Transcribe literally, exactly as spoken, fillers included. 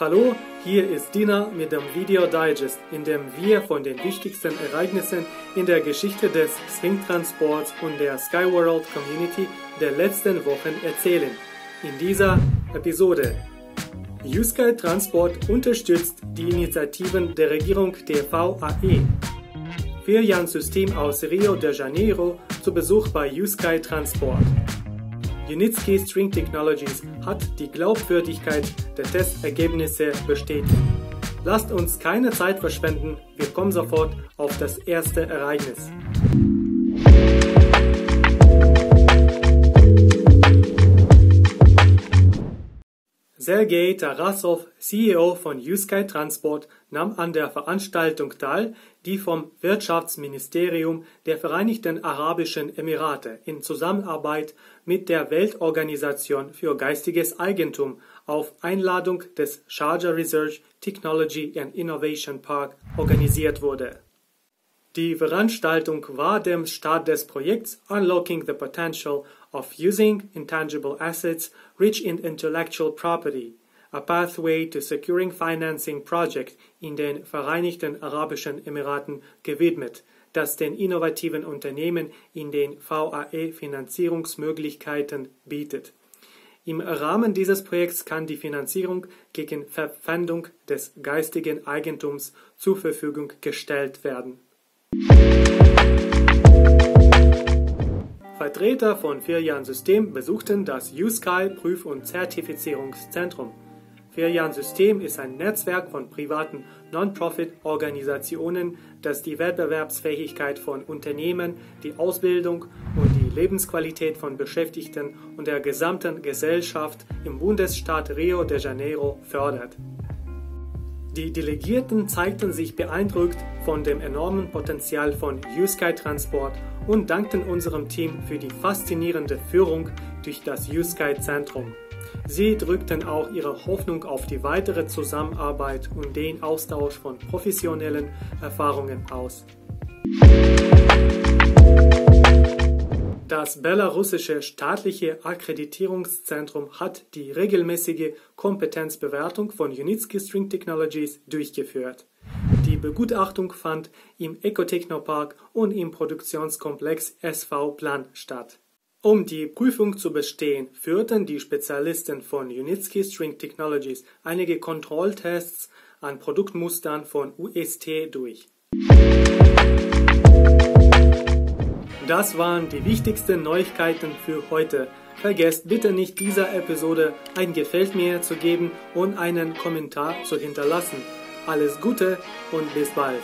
Hallo, hier ist Dina mit dem Video Digest, in dem wir von den wichtigsten Ereignissen in der Geschichte des Stringtransports und der SkyWorld Community der letzten Wochen erzählen. In dieser Episode: uSky Transport unterstützt die Initiativen der Regierung der V A E. FIRJAN System aus Rio de Janeiro zu Besuch bei uSky Transport. Unitsky String Technologies hat die Glaubwürdigkeit der Testergebnisse bestätigt. Lasst uns keine Zeit verschwenden, wir kommen sofort auf das erste Ereignis. Sergei Tarasov, C E O von uSky Transport, nahm an der Veranstaltung teil, die vom Wirtschaftsministerium der Vereinigten Arabischen Emirate in Zusammenarbeit mit der Weltorganisation für geistiges Eigentum auf Einladung des Sharjah Research Technology and Innovation Park organisiert wurde. Die Veranstaltung war dem Start des Projekts Unlocking the Potential of Using Intangible Assets Rich in Intellectual Property, a Pathway to Securing Financing Project in den Vereinigten Arabischen Emiraten gewidmet, das den innovativen Unternehmen in den V A E Finanzierungsmöglichkeiten bietet. Im Rahmen dieses Projekts kann die Finanzierung gegen Verpfändung des geistigen Eigentums zur Verfügung gestellt werden. Vertreter von FIRJAN System besuchten das uSky Prüf- und Zertifizierungszentrum. FIRJAN System ist ein Netzwerk von privaten Non-Profit-Organisationen, das die Wettbewerbsfähigkeit von Unternehmen, die Ausbildung und die Lebensqualität von Beschäftigten und der gesamten Gesellschaft im Bundesstaat Rio de Janeiro fördert. Die Delegierten zeigten sich beeindruckt von dem enormen Potenzial von uSky Transport und dankten unserem Team für die faszinierende Führung durch das uSky-Zentrum. Sie drückten auch ihre Hoffnung auf die weitere Zusammenarbeit und den Austausch von professionellen Erfahrungen aus. Das belarussische staatliche Akkreditierungszentrum hat die regelmäßige Kompetenzbewertung von Unitsky String Technologies durchgeführt. Die Begutachtung fand im Eco-Technopark und im Produktionskomplex S V Plan statt. Um die Prüfung zu bestehen, führten die Spezialisten von Unitsky String Technologies einige Kontrolltests an Produktmustern von U S T durch. Das waren die wichtigsten Neuigkeiten für heute. Vergesst bitte nicht, dieser Episode ein Gefällt mir zu geben und einen Kommentar zu hinterlassen. Alles Gute und bis bald!